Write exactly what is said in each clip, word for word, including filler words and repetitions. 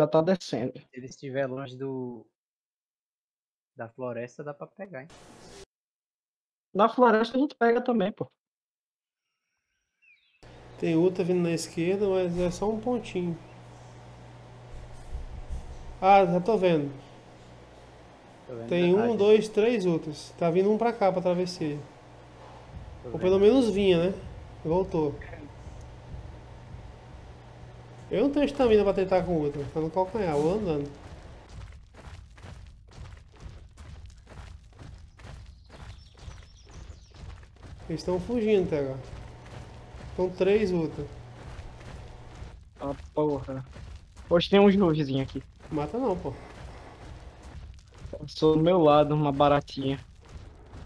já tá descendo. Se ele estiver longe do... da floresta, dá pra pegar, hein? Na floresta a gente pega também, pô. Tem outra vindo na esquerda, mas é só um pontinho. Ah, já tô vendo. Tô vendo Tem um, dois, três outros. Tá vindo um pra cá pra travessia. Ou pelo menos vinha, né? Voltou. Eu não tenho estamina pra tentar com outra. Tá no calcanhar, ou andando. Eles estão fugindo até agora. São três outras. Ah, porra. Hoje tem uns nojezinhos aqui. Mata não, pô. Passou do meu lado uma baratinha.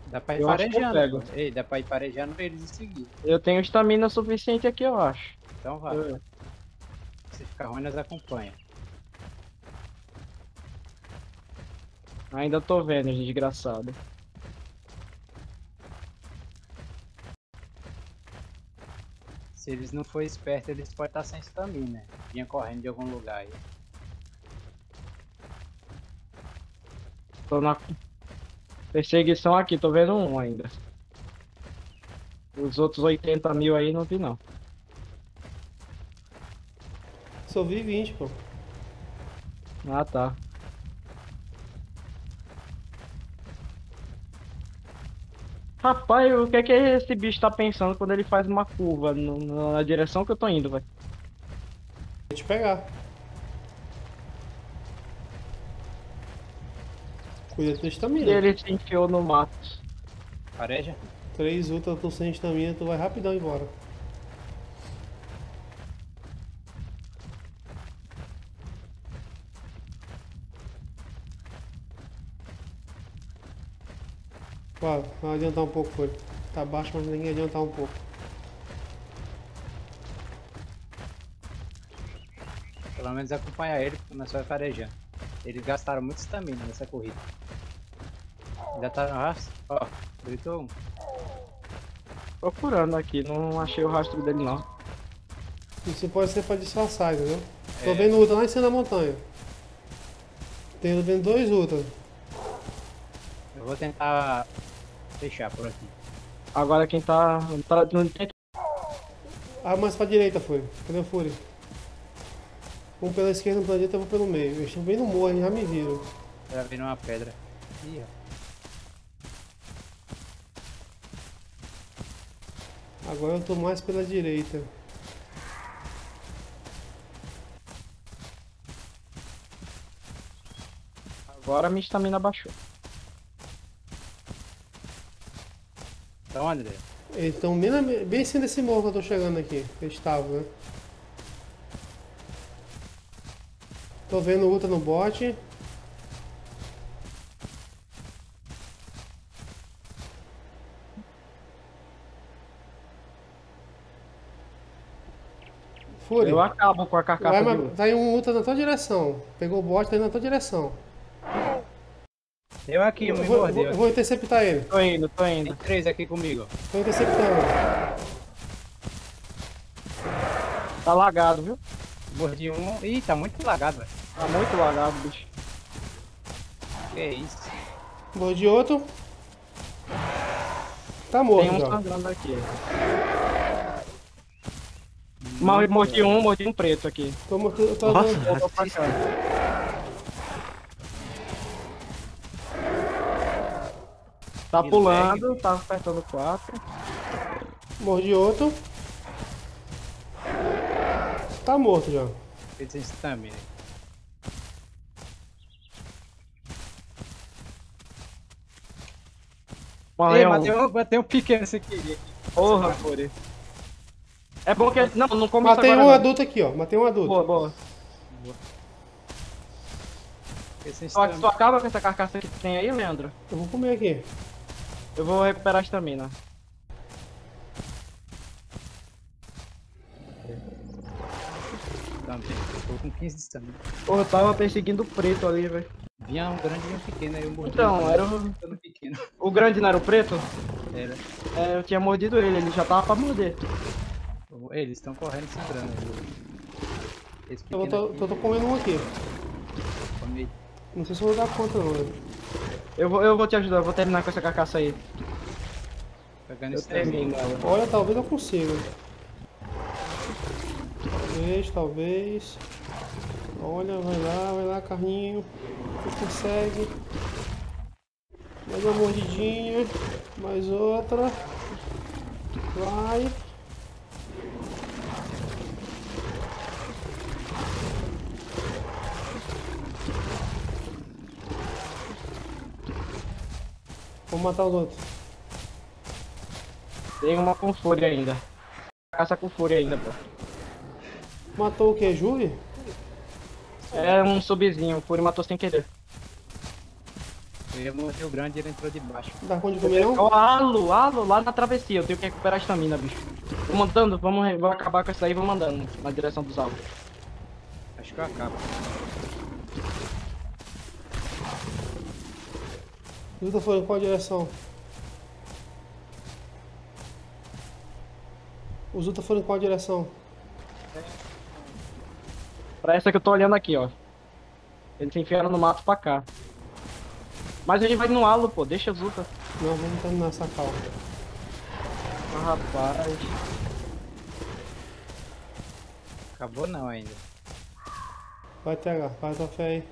Dá pra ir eu parejando. Ei, dá pra ir parejando pra eles em seguir. Eu tenho estamina suficiente aqui, eu acho. Então vai. Eu... Se ficar ruim, nós acompanha. Ainda tô vendo, desgraçado. Se eles não forem espertos, eles podem estar sem estamina. Vinha correndo de algum lugar aí. Tô na perseguição aqui, tô vendo um ainda. Os outros oitenta mil aí não vi não. Só vi vinte, pô. Ah, tá. Rapaz, o que é que esse bicho tá pensando quando ele faz uma curva no, na direção que eu tô indo, velho? Vou te pegar. Cuida da estamina. E ele se enfiou no mato. Pareja? Três outras, eu tô sem estamina, tu vai rapidão embora. Claro, vai adiantar um pouco, foi. Tá baixo, mas ninguém adiantar um pouco. Pelo menos acompanhar ele, porque nós vamos farejar. Eles gastaram muita estamina nessa corrida. Ainda tá no rastro? Ó, gritou um. Procurando aqui, não achei o rastro dele não. Isso pode ser pra disfarçar, entendeu? É. Tô vendo outra lá em cima da montanha. Tô vendo dois outros. Eu vou tentar... fechar por aqui. Agora quem tá... tá... Ah, mas pra direita foi. Cadê o Fúria? Um pela esquerda, um pela direita, eu vou pelo meio. Eles estão bem no morro, já me viram. Já viram uma pedra. Ih, ó. Agora eu tô mais pela direita. Agora minha estamina baixou. Então, André? Eles estão bem, bem em cima desse morro que eu tô chegando aqui. Eles estavam, né? Tô vendo outra no bote. Fúria. Eu acabo com a carcaça. Vai, tá em um ultra na tua direção. Pegou o bote, tá indo na tua direção. Eu aqui, eu me vou, mordeu. Vou, vou interceptar ele. Tô indo, tô indo. Tem três aqui comigo. Tô interceptando. Tá lagado, viu? Mordi um. Ih, tá muito lagado, velho. Tá muito lagado, bicho. Que isso. Mordi outro. Tá morto. Tem um sangrando aqui. Mas mordi um, mordi um preto aqui. Tô morto, tô andando pra cá. Tá pulando, tá apertando quatro. Mordi outro. Tá morto já. Esse estamina. Ei, matei, matei um pequeno esse aqui. Porra, porra. É bom que... Não, não come isso agora. Matei um adulto aqui, ó. Matei um adulto. Boa, boa. Só que tu acaba com essa carcaça que tem aí, Leandro? Eu vou comer aqui. Eu vou recuperar a estamina. Tô com quinze de estamina. Porra, eu tava perseguindo o preto ali, velho. Vinha um grande e um pequeno, aí eu mordi. Então, era o... O grande não era o preto? Era. É, eu tinha mordido ele, ele já tava pra morder. Eles estão correndo sangrando. Esse eu tô, tô, tô comendo um aqui. Comi. Não sei se eu vou dar conta não, velho. Eu vou, eu vou te ajudar, eu vou terminar com essa carcaça aí. Pegando esse trem, galera. Olha, talvez eu consiga. Talvez, talvez. Olha, vai lá, vai lá, carrinho. Tu consegue. Mais uma mordidinha. Mais outra. Vai. Vamos matar os outros. Tem uma com fúria ainda. Caça com fúria ainda, pô. Matou o que? Juve? É um subzinho, o fúria matou sem querer. Eu ia no Rio Grande e ele entrou de baixo. Dá conta de comer um? Alô, alô, lá na travessia, eu tenho que recuperar a estamina, bicho. Vou mandando, vamos, vou acabar com essa aí e vou mandando na direção dos alvos. Acho que eu acabo. Luta foi em qual direção? Os Uta foram em qual direção? Pra essa que eu tô olhando aqui, ó. Eles se enfiaram no mato pra cá. Mas a gente vai no halo, pô. Deixa os Uta. Não, vamos terminar essa calma. Ah, rapaz. Acabou não ainda. Vai, T H. Faz a fé aí.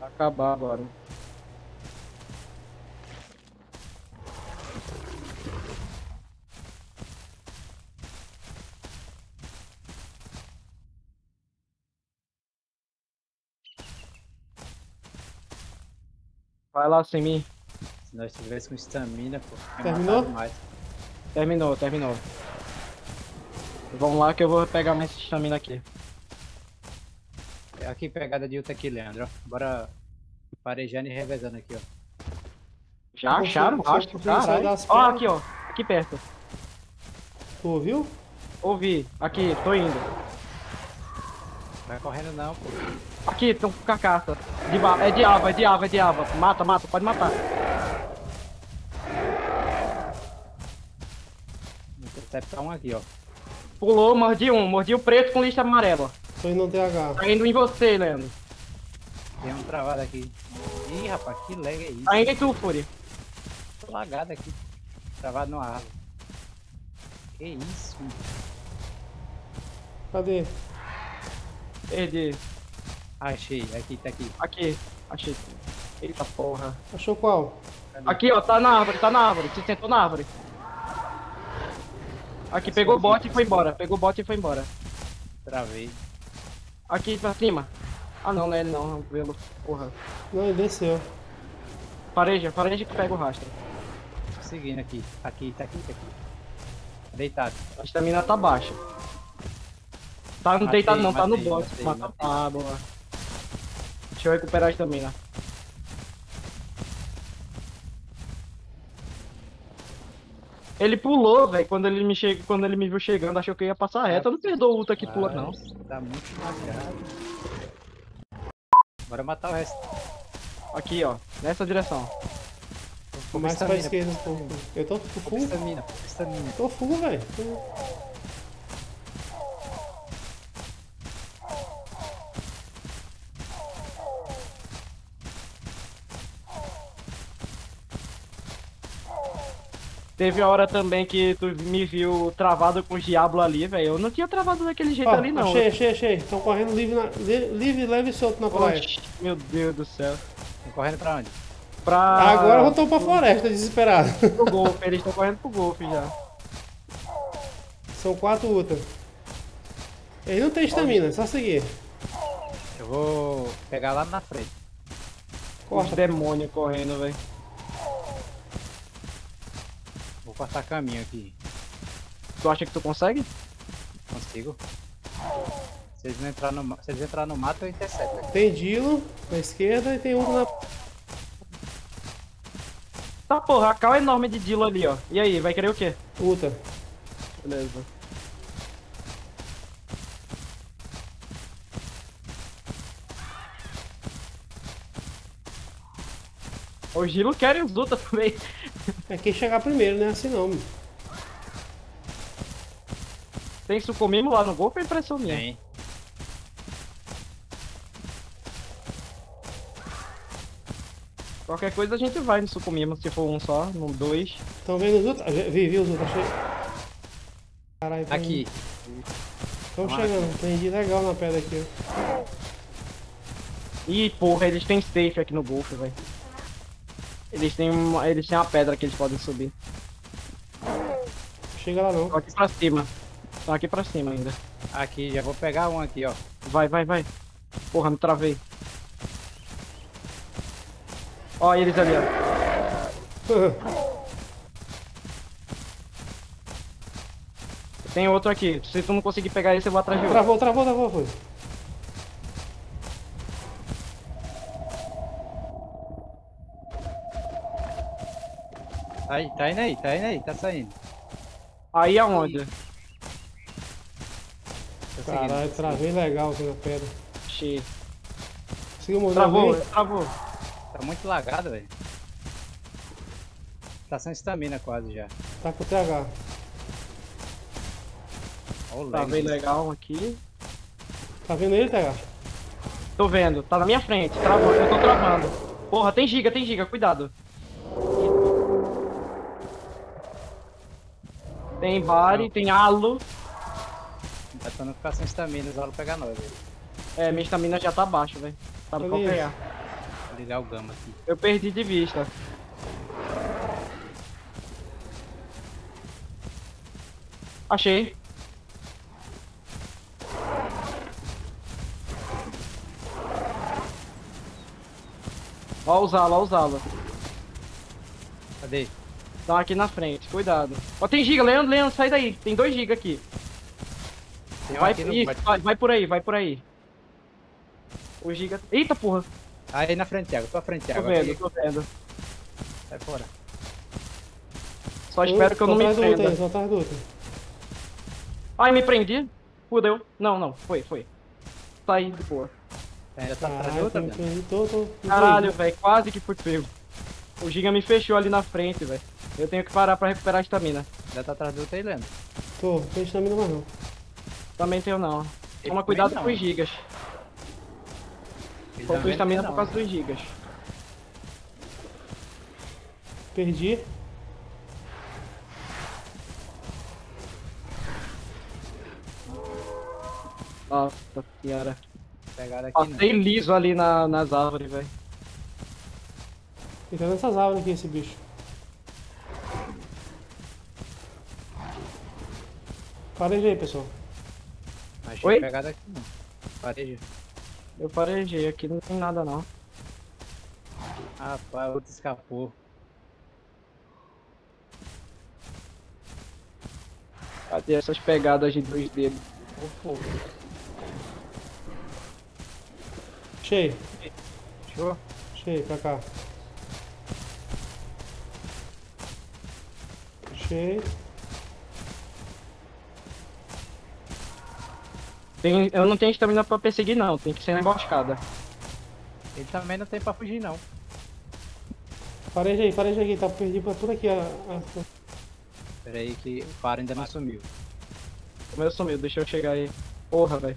Vai acabar agora. Vai lá sem mim. Se nós tivéssemos estamina, pô. Terminou? Mais. Terminou, terminou. Vamos lá que eu vou pegar mais estamina aqui. Aqui, pegada de Uta aqui, Leandro. Bora parejando e revezando aqui, ó. Já acharam? Acho, caralho. Ó, aqui, ó. Aqui perto. Tu ouviu? Ouvi. Aqui, tô indo. Não vai correndo não, pô. Aqui, estão com carcaça. É de aba, é de aba, é de aba. Mata, mata, pode matar. Vou interceptar um aqui, ó. Pulou, mordi um. Mordi o preto com lista amarela. Tô indo no T H. Tá indo em você, Leandro. Tem um travado aqui. Ih, rapaz, que lag é isso? Tá indo em tu, Furi. Tô lagado aqui. Travado numa árvore. Que isso, mano. Cadê? Perdi. Achei, aqui, tá aqui. Aqui, achei. Eita porra. Achou qual? Aqui, ó, tá na árvore, tá na árvore. Se sentou na árvore. Aqui, pegou o bote e foi embora. Pegou o bote e foi embora. Travei. Aqui, pra cima. Ah, não, não é ele não, pelo porra. Não, ele desceu. Pareja, pareja que pega o rastro. Seguindo aqui. Aqui, tá aqui, tá aqui. Deitado. A estamina tá baixa. Tá no deitado não, tá no box. Ah, boa. Deixa eu recuperar a estamina. Ele pulou, velho. Quando, che... Quando ele me viu chegando, achou que eu ia passar reto. Eu não perdoa o Uta que pula, não. Tá muito marcado. Bora matar o resto. Aqui, ó. Nessa direção. Mais pra esquerda, pô. Eu tô full. Estamina, estamina. Tô full, velho. Teve a hora também que tu me viu travado com o diablo ali, velho. Eu não tinha travado daquele jeito oh, ali, não. Achei, achei, achei. Estão correndo livre, na... livre, leve e solto na praia. Oxi, meu Deus do céu. Estão correndo pra onde? Pra... Agora voltou pra floresta, desesperado. Pro golfe, eles estão correndo pro golfe já. São quatro Uta. Ele não tem estamina, é só seguir. Eu vou pegar lá na frente. Corta. Os demônios correndo, velho. Vou cortar caminho aqui. Tu acha que tu consegue? Consigo. Se eles entrarem no, se eles entrar no mato, eu intercepto. Aqui. Tem Dilo na esquerda e tem um na... Tá porra, a cal é enorme de Dilo ali, ó. E aí, vai querer o quê? Uta. Beleza. O Dilo quer os Uta também. É quem chegar primeiro, né? Assim não, meu. Tem suchomimo lá no golpe, é impressão minha. Tem. Qualquer coisa a gente vai no suchomimo, se for um só, no dois. Estão vendo os outros? Vi, vi os outros, achei. Caralho, aqui. Estão chegando, tem legal na pedra aqui. Ih, porra, eles têm safe aqui no golfe, velho. Eles têm uma, eles têm uma pedra que eles podem subir. Chega lá não. Tô aqui pra cima. Tô aqui pra cima ainda. Aqui, já vou pegar um aqui, ó. Vai, vai, vai. Porra, me travei. Ó, eles ali, ó. Tem outro aqui. Se tu não conseguir pegar esse, eu vou atrás de outro. Travou, travou, travou, foi. Aí, tá indo aí, tá indo aí, tá saindo. Aí aonde? Caralho, travei legal aqui na pedra. Cheio. Conseguiu morrer? Travou, travou. Tá muito lagado, velho. Tá sem estamina quase já. Tá com o T H. Olha, travei legal aqui. Tá vendo ele, T H? Tô vendo, tá na minha frente, travou, eu tô travando. Porra, tem giga, tem giga, cuidado. Tem body, tem alo. Mas pra não ficar sem estamina, os alo pegar nós, velho. É, minha estamina já tá baixa, velho. Tá no calcanhar. Vou ligar o gama aqui. Eu perdi de vista. Achei. Ó os alo, ó os alo. Cadê? Tá aqui na frente, cuidado. Ó, tem giga, Leandro, Leandro, sai daí. Tem dois giga aqui. Tem vai, aqui isso, no... vai, vai por aí, vai por aí. O giga... Eita, porra. Aí na frente, Thiago, tô à frente, Thiago. Tô vendo, aqui. Tô vendo. Sai fora. Só espero eu, que eu não me prenda. Outro, tá outro. Ai, me prendi. Fudeu. Não, não, foi, foi. Sai de porra. Ainda tá atrás de outra, velho. Caralho, velho, quase que fui pego. O giga me fechou ali na frente, velho. Eu tenho que parar pra recuperar a estamina. Já tá atrás do outro aí, Leandro. Tô, não tem estamina mais não. Também tenho não. Toma cuidado não, com os gigas. Faltou estamina por causa dos gigas. Perdi. Nossa senhora. Pegaram aqui. Passei não. Liso ali na, nas árvores, velho. Fica nessas árvores aqui esse bicho. Parejei, pessoal. Mas tinha pegado aqui não. Parejei. Eu parejei, aqui não tem nada não. Rapaz, outro escapou. Cadê essas pegadas de dois dedos? Oh, cheio. Fechou? Cheio, pra cá. Cheio. Tem, eu não tenho estamina pra perseguir não, tem que ser na emboscada. Ele também não tem pra fugir não. Pareja aí, pareja aqui, tá perdido pra tudo aqui a, a... Pera aí que o faro ainda não sumiu. O meu sumiu, deixa eu chegar aí. Porra, velho.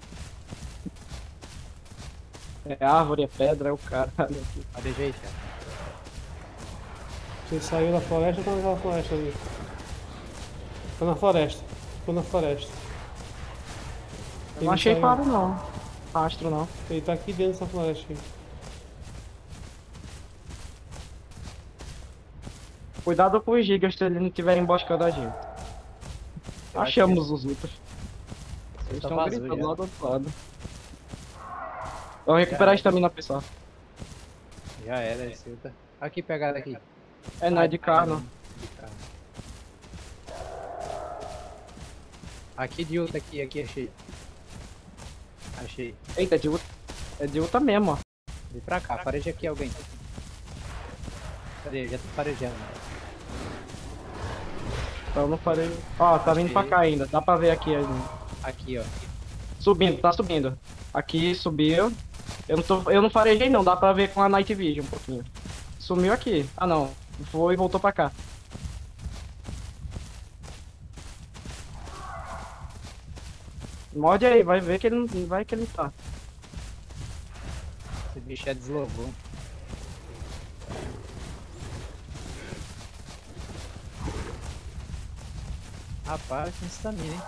É árvore, é pedra, é o cara. Pareja aí, cara. Você saiu da floresta ou tá naquela floresta ali? Tô na floresta, tô na floresta. Eu não achei faro não, astro não. Ele tá aqui dentro dessa floresta aqui. Cuidado com os gigas se ele não tiver emboscado a gente. Eu achamos que... os outros. Eles estão gritando lá do outro lado. Vamos recuperar a estamina, pessoal. Já era, é. Tá... Aqui, pegaram aqui. É, não, é de carro. Aqui de outra, aqui, aqui, achei. Achei. Eita, é de outra. É de outra mesmo, ó. Vem pra cá, pareja aqui alguém. Cadê? Já tô parejando. Então não parei. Ó, tá vindo pra cá ainda. Dá pra ver aqui ainda. Aqui, ó. Subindo, tá subindo. Aqui, subiu. Eu não, tô... eu não farejei não, dá pra ver com a Night Vision um pouquinho. Sumiu aqui. Ah não. Foi e voltou pra cá. Morde aí, vai ver que ele não vai que ele tá. Esse bicho é deslovou. Rapaz, tem estamina, hein?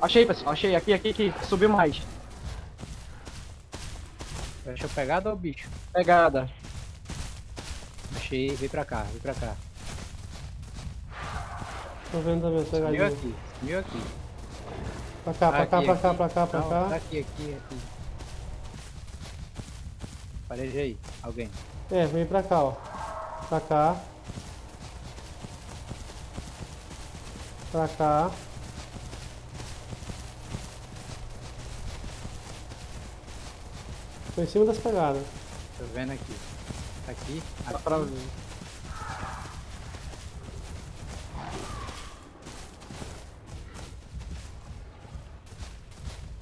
Achei, pessoal, achei. Aqui, aqui, aqui. Subiu mais. Achou pegada ou bicho? Pegada. Achei. Vem pra cá, vem pra cá. Tô vendo também, pegadinha. Subiu aqui, subiu aqui. Pra cá, pra cá, pra cá, pra cá, pra cá. Aqui, aqui, aqui. Pareja aí, alguém. É, vem pra cá, ó. Pra cá. Pra cá. Tô em cima das pegadas. Tô vendo aqui. Aqui, aqui. Pra mim.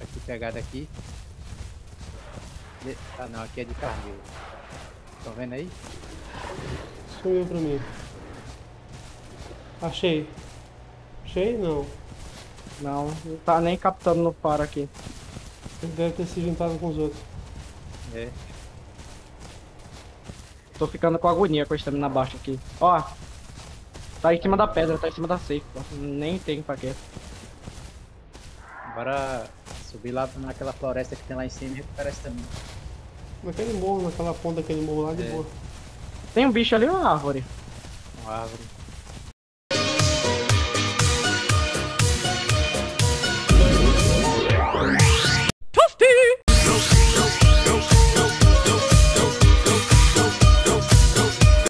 Aqui, pegada aqui. Ah não, aqui é de carneiro. Estão vendo aí? Sumiu pra mim. Achei. Achei? Não. Não, não tá nem captando no par aqui. Ele deve ter se juntado com os outros. É. Tô ficando com agonia com a estamina baixa aqui. Ó. Tá em cima da pedra, tá em cima da safe. Nem tem pra quê. Bora subir lá naquela floresta que tem lá em cima e recuperar estamina. Naquele morro, naquela ponta daquele morro lá de é. boa. Tem um bicho ali ou uma árvore? Uma árvore.